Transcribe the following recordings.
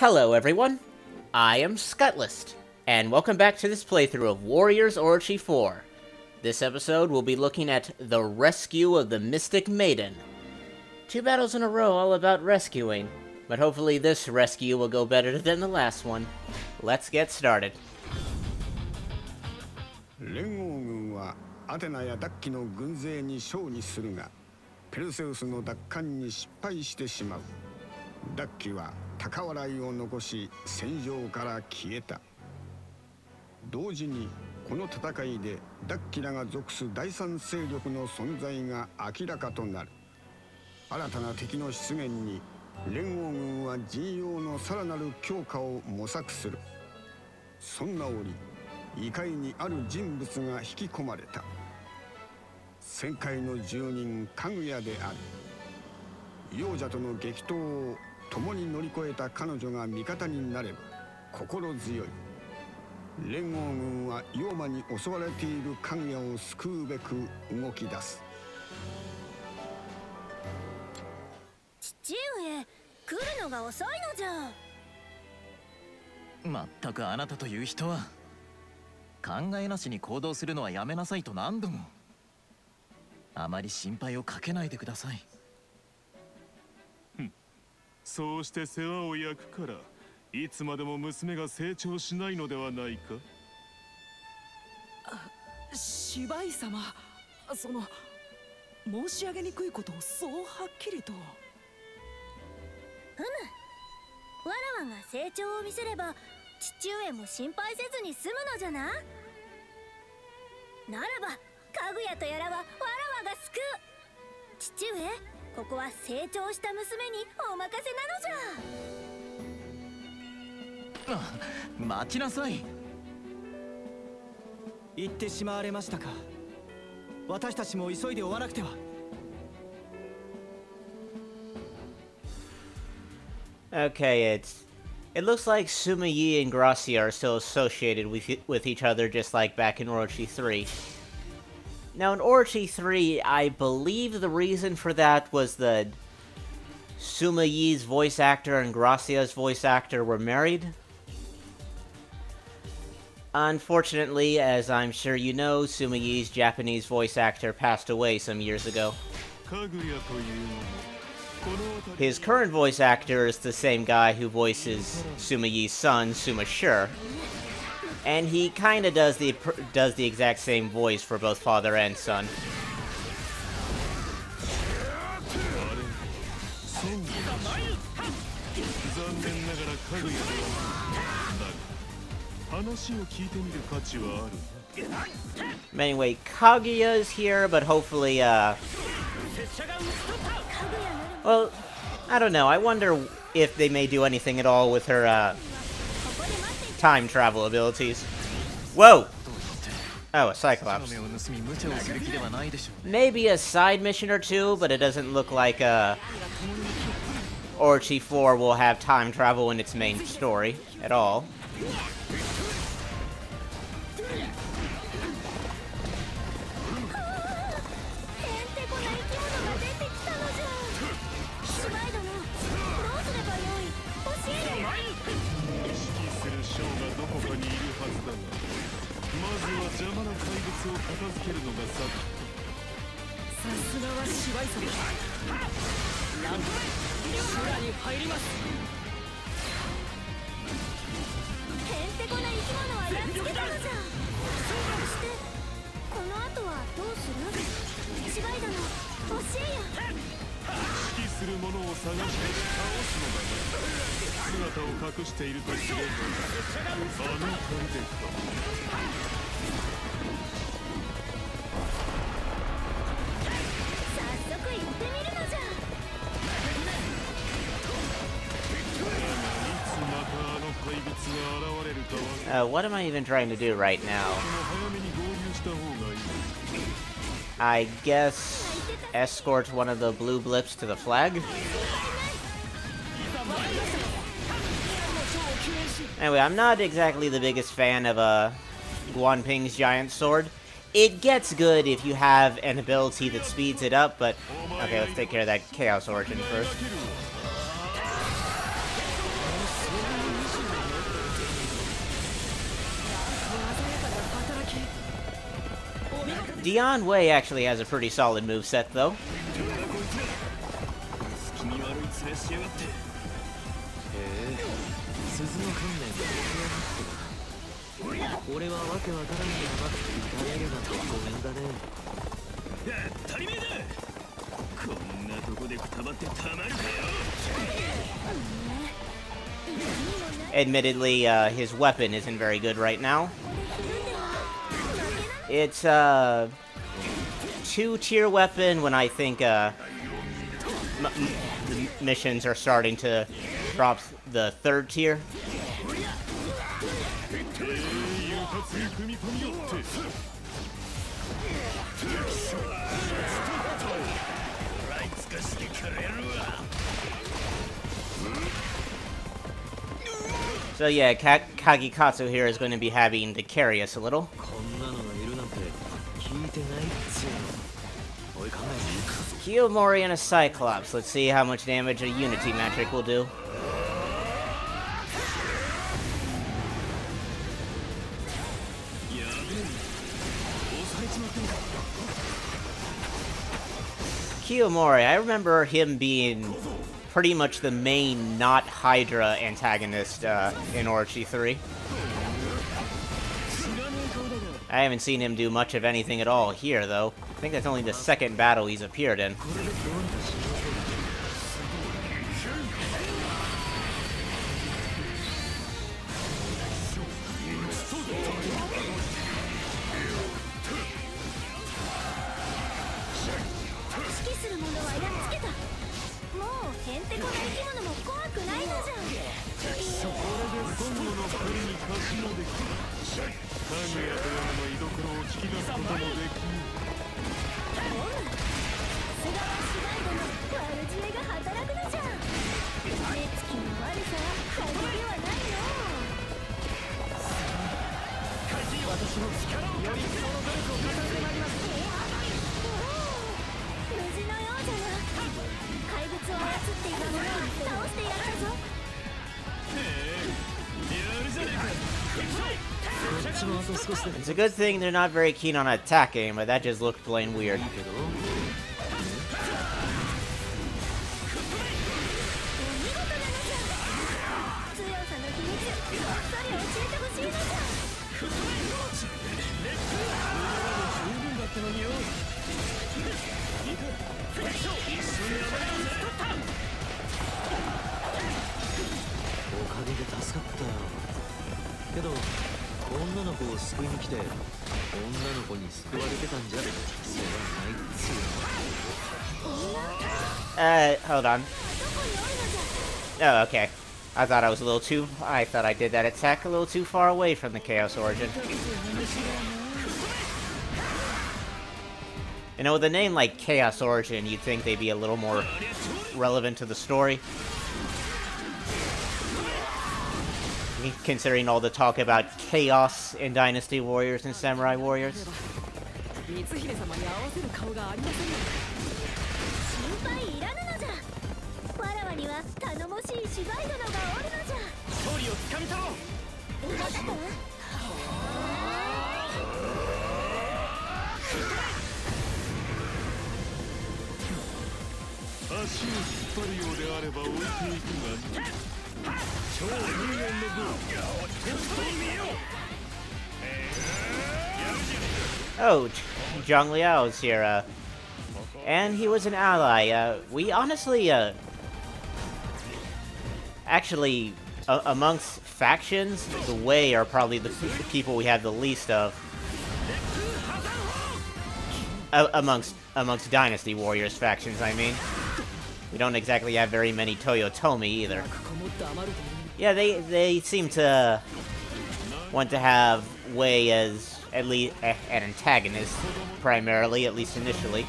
Hello everyone, I am Scuttlest, and welcome back to this playthrough of Warriors Orochi 4. This episode we'll be looking at the rescue of the Mystic Maiden. Two battles in a row all about rescuing, but hopefully this rescue will go better than the last one. Let's get started. Okay, it looks like Sima Yi and Gracia are still associated with each other, just like back in Orochi 3. Now, in Orochi 3, I believe the reason for that was that Sima Yi's voice actor and Gracia's voice actor were married. Unfortunately, as I'm sure you know, Sima Yi's Japanese voice actor passed away some years ago. His current voice actor is the same guy who voices Sima Yi's son, Sumashir, and he kinda does the exact same voice for both father and son. Anyway, Kaguya is here, but hopefully, well, I don't know. I wonder if they may do anything at all with her, time travel abilities. Whoa! Oh, a Cyclops. Maybe a side mission or two, but it doesn't look like, Orochi 4 will have time travel in its main story at all. What am I even trying to do right now? I guess escort one of the blue blips to the flag? Anyway, I'm not exactly the biggest fan of Guanping's giant sword. It gets good if you have an ability that speeds it up, but... okay, let's take care of that Chaos Origin first. Dian Wei actually has a pretty solid moveset, though. Admittedly, his weapon isn't very good right now. It's a two-tier weapon when I think the missions are starting to drop the third tier. So yeah, Kagekatsu here is going to be having to carry us a little. Kiyomori and a Cyclops. Let's see how much damage a Unity Magic will do. Kiyomori, I remember him being pretty much the main not Hydra antagonist in Orochi 3. I haven't seen him do much of anything at all here, though. I think that's only the second battle he's appeared in. It's a good thing they're not very keen on attacking, but that just looked plain weird. Hold on. Oh, okay. I thought I was a little too... I thought I did that attack a little too far away from the Chaos Origin. You know, with a name like Chaos Origin, you'd think they'd be a little more relevant to the story, considering all the talk about chaos in Dynasty Warriors and Samurai Warriors. Oh, Zhang Liao is here, and he was an ally. We honestly, actually, amongst factions, the Wei are probably the people we have the least of. Amongst Dynasty Warriors factions, I mean. We don't exactly have very many Toyotomi either. Yeah, they seem to want to have Wei as at least an antagonist, primarily, at least initially.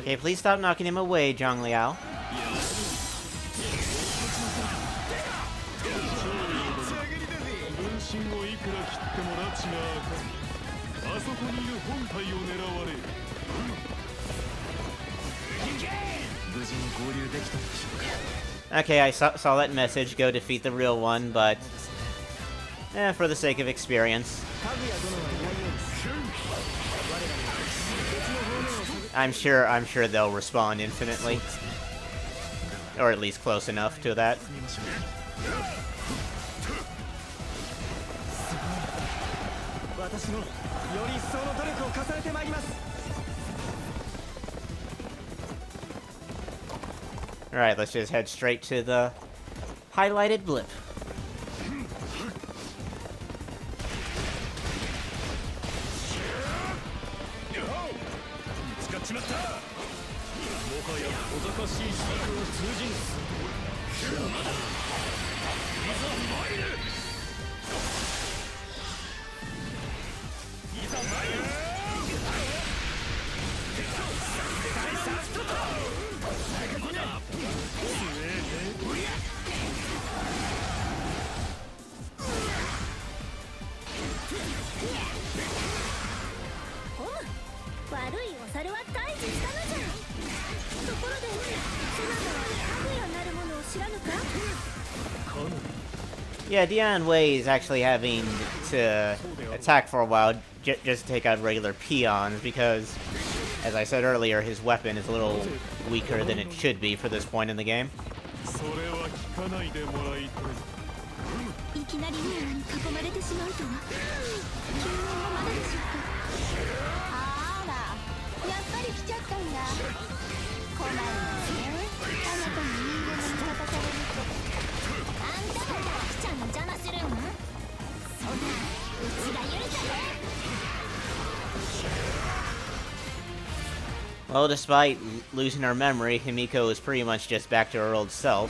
Okay, please stop knocking him away, Zhang Liao. Okay, I saw that message, go defeat the real one, but... eh, for the sake of experience. I'm sure they'll respawn infinitely. Or at least close enough to that. Alright, let's just head straight to the highlighted blip. Yeah, Dian Wei is actually having to attack for a while just to take out regular peons because, as I said earlier, his weapon is a little weaker than it should be for this point in the game. Well, despite losing her memory, Himiko is pretty much just back to her old self.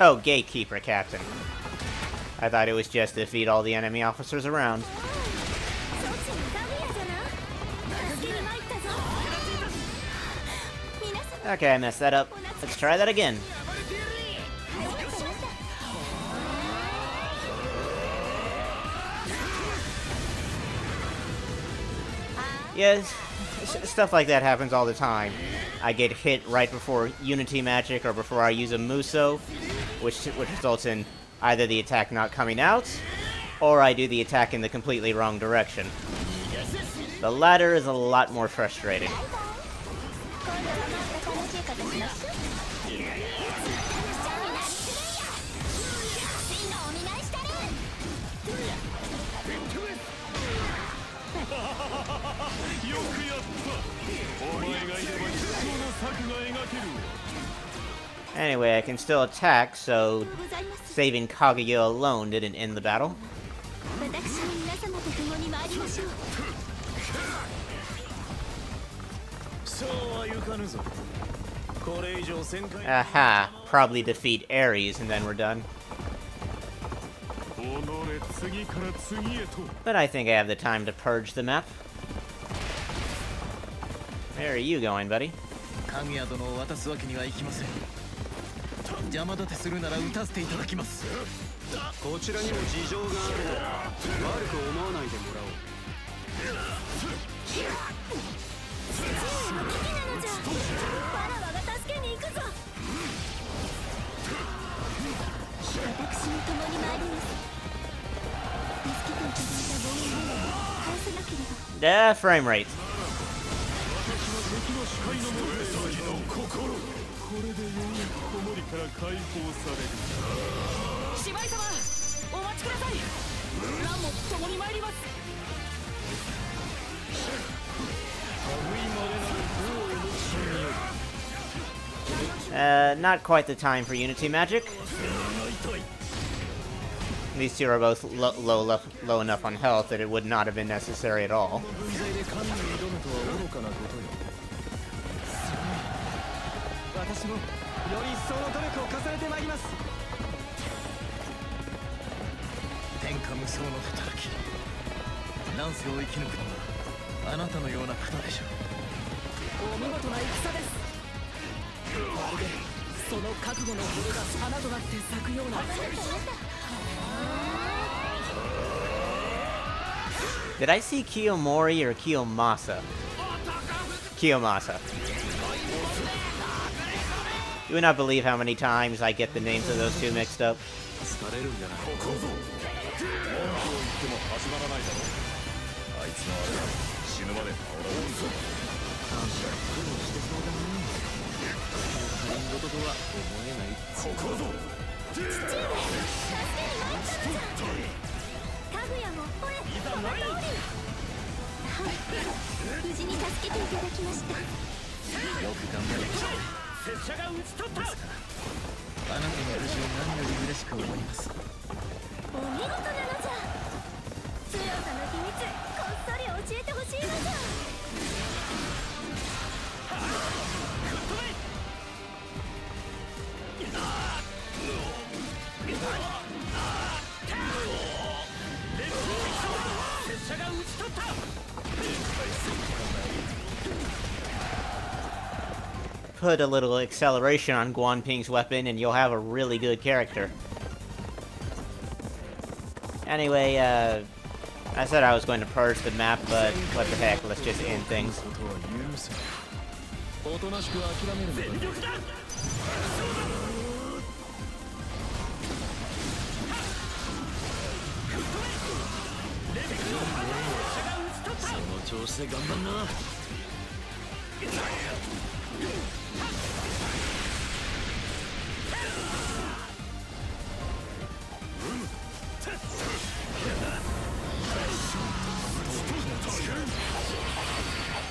Oh, gatekeeper captain. I thought it was just defeat all the enemy officers around. Okay, I messed that up. Let's try that again. Yes, stuff like that happens all the time. I get hit right before Unity Magic or before I use a Musou, which results in either the attack not coming out, or I do the attack in the completely wrong direction. The latter is a lot more frustrating. Anyway, I can still attack, so saving Kaguya alone didn't end the battle. Aha, probably defeat Ares and then we're done. But I think I have the time to purge the map. Where are you going, buddy? Frame rate. Not quite the time for Unity Magic. These two are both low enough on health that it would not have been necessary at all. Did I see Kiyomori or Kiyomasa? Kiyomasa. You would not believe how many times I get the names of those two mixed up. Put a little acceleration on Guanping's weapon and you'll have a really good character. Anyway, I said I was going to purge the map, but what the heck, let's just end things.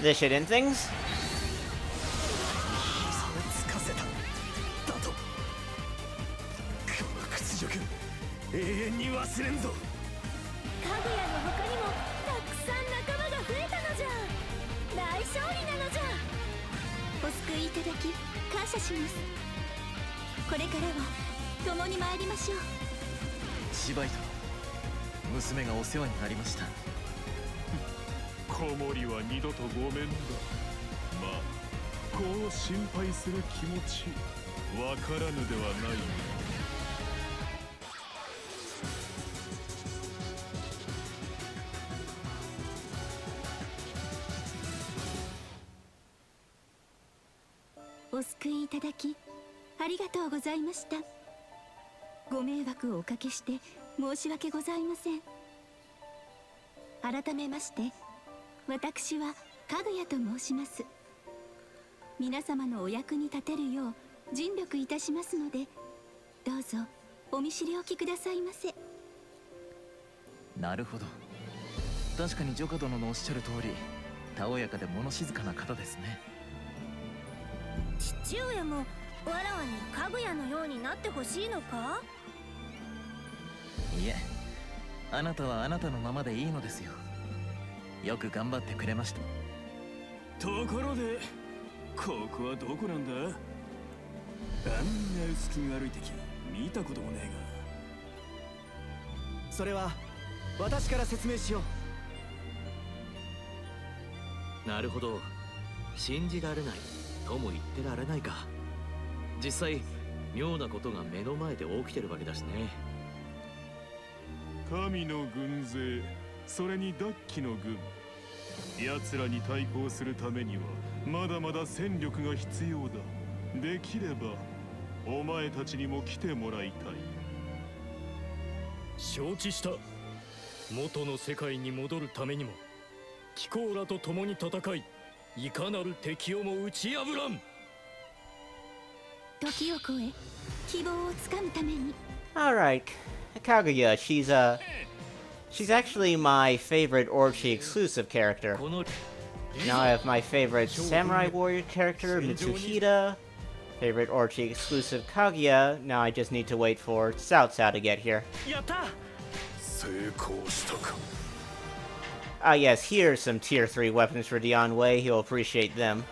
This should end things.私はかぐやと申します。皆様のお役に立てるよう尽力いたしますので、どうぞお見知りおきくださいませ。なるほど。確かにジョカ殿のおっしゃる通り、たおやかで物静かな方ですね。父上もわらわにかぐやのようになってほしいのか？いえ、あなたはあなたのままでいいのですよ。 よく頑張ってくれました。ところで、ここはどこなんだ？あんな薄気に歩いてきて見たこともねえが。それは私から説明しよう。なるほど。信じられないとも言ってられないか。実際、妙なことが目の前で起きてるわけだしね。神の軍勢。 それにダッキの軍。奴らに対抗するためにはまだまだ戦力が必要だ。できればお前たちにも来てもらいたい。承知した。元の世界に戻るためにも貴公らと共に戦い、いかなる敵をも打ち破らん。Alright, Kaguya, she's actually my favorite Orochi exclusive character. Now I have my favorite Samurai Warrior character, Mitsuhita, favorite Orochi exclusive Kaguya, now I just need to wait for Saotsao to get here. Ah yes, here's some tier 3 weapons for Dian Wei, he'll appreciate them.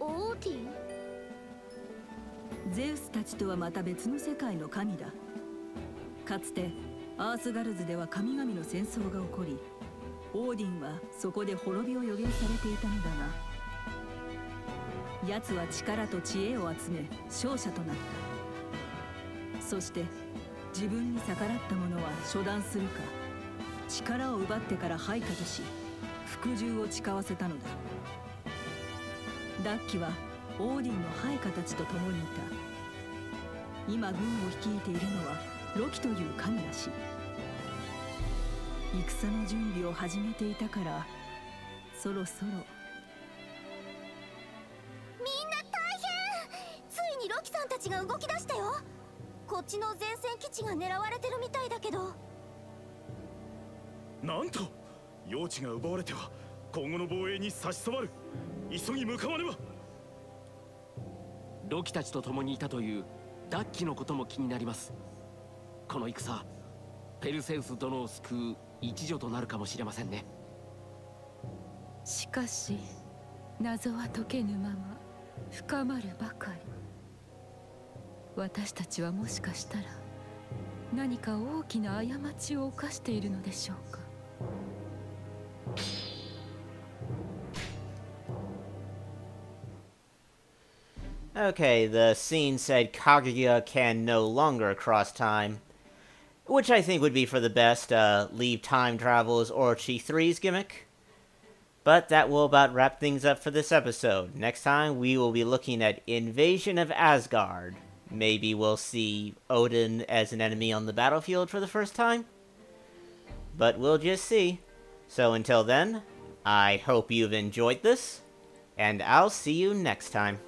Odin? ゼウスたちとはまた別の世界の神だ。かつてアースガルズでは神々の戦争が起こり、オーディンはそこで滅びを予言されていたのだが、奴は力と知恵を集め勝者となった。そして自分に逆らった者は処断するか、力を奪ってから配下とし、服従を誓わせたのだ。ダッキは オーディンの配下たちと共にいた。今軍を率いているのはロキという神らしい。戦の準備を始めていたから、そろそろ。みんな大変。ついにロキさんたちが動き出したよ。こっちの前線基地が狙われてるみたいだけど。なんと、用地が奪われては今後の防衛に差し障る。急ぎ向かわねば。 ロキたちと共にいたというダッキのことも気になります。この戦、ペルセウス殿を救う一助となるかもしれませんね。しかし謎は解けぬまま深まるばかり。私たちはもしかしたら何か大きな過ちを犯しているのでしょうか。 Okay, the scene said Kaguya can no longer cross time, which I think would be for the best. Leave time travel is Orochi 3's gimmick. But that will about wrap things up for this episode. Next time we will be looking at Invasion of Asgard. Maybe we'll see Odin as an enemy on the battlefield for the first time. But we'll just see. So until then, I hope you've enjoyed this, and I'll see you next time.